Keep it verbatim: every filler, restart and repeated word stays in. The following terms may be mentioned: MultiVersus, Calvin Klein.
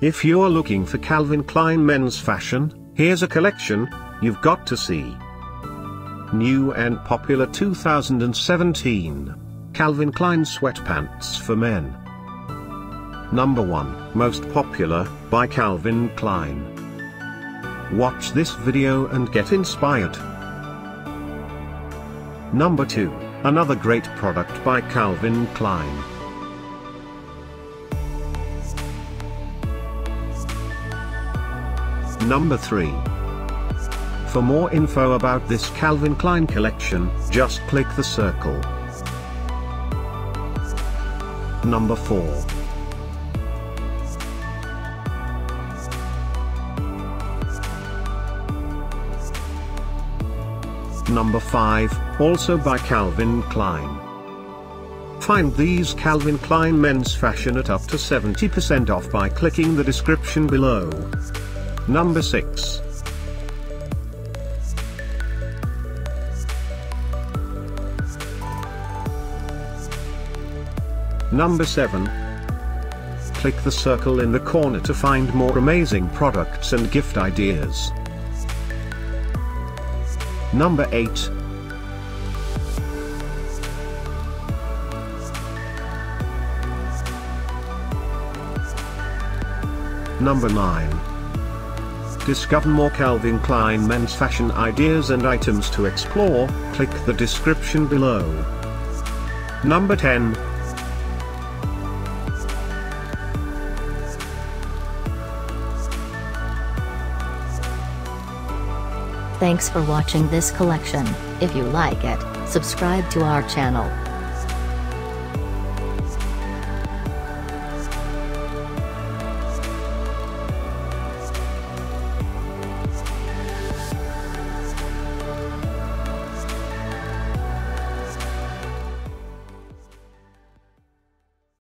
If you're looking for Calvin Klein men's fashion, here's a collection you've got to see. New and popular two thousand seventeen. Calvin Klein sweatpants for men. Number one. Most popular, by Calvin Klein. Watch this video and get inspired. Number two. Another great product by Calvin Klein. Number three. For more info about this Calvin Klein collection, just click the circle. Number four. Number five, also by Calvin Klein. Find these Calvin Klein men's fashion at up to seventy percent off by clicking the description below. Number six. Number seven. Click the circle in the corner to find more amazing products and gift ideas. Number eight. Number nine. Discover more Calvin Klein men's fashion ideas and items to explore, click the description below. Number ten. Thanks for watching this collection. If you like it, subscribe to our channel.